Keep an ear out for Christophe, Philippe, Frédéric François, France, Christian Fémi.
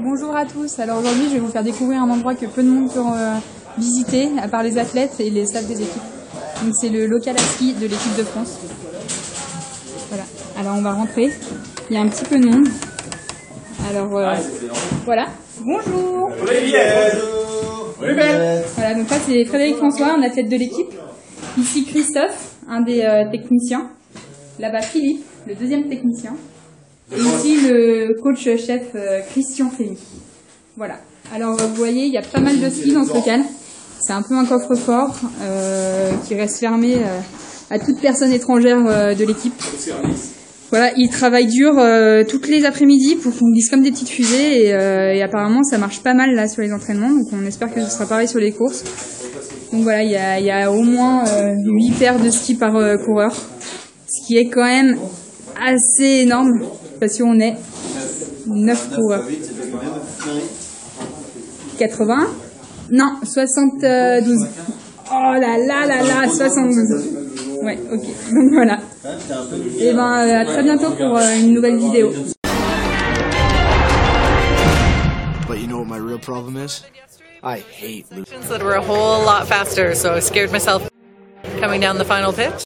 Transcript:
Bonjour à tous, alors aujourd'hui je vais vous faire découvrir un endroit que peu de monde peut visiter, à part les athlètes et les staffs des équipes. Donc c'est le local à ski de l'équipe de France. Voilà, alors on va rentrer, il y a un petit peu de monde. Alors voilà, bonjour. Voilà, donc là c'est Frédéric François, un athlète de l'équipe. Ici Christophe, un des techniciens. Là-bas Philippe, le deuxième technicien. Et ici le coach-chef Christian Fémi. Voilà. Alors vous voyez, il y a pas mal de skis dans ce local. C'est un peu un coffre-fort qui reste fermé à toute personne étrangère de l'équipe. Voilà, ils travaillent dur toutes les après-midi pour qu'on glisse comme des petites fusées et apparemment ça marche pas mal là sur les entraînements. Donc on espère que ce sera pareil sur les courses. Donc voilà, il y a au moins 8 paires de skis par coureur. Ce qui est quand même assez énorme. Parce qu'on est 9 coureurs. 80 ? Non, 72. Oh là là là là, 72. Ouais, ok. Donc voilà. Et ben à très bientôt pour une nouvelle vidéo. But you know what my real problem is? I hate losing. That were a whole lot faster, so I scared myself coming down the final pitch.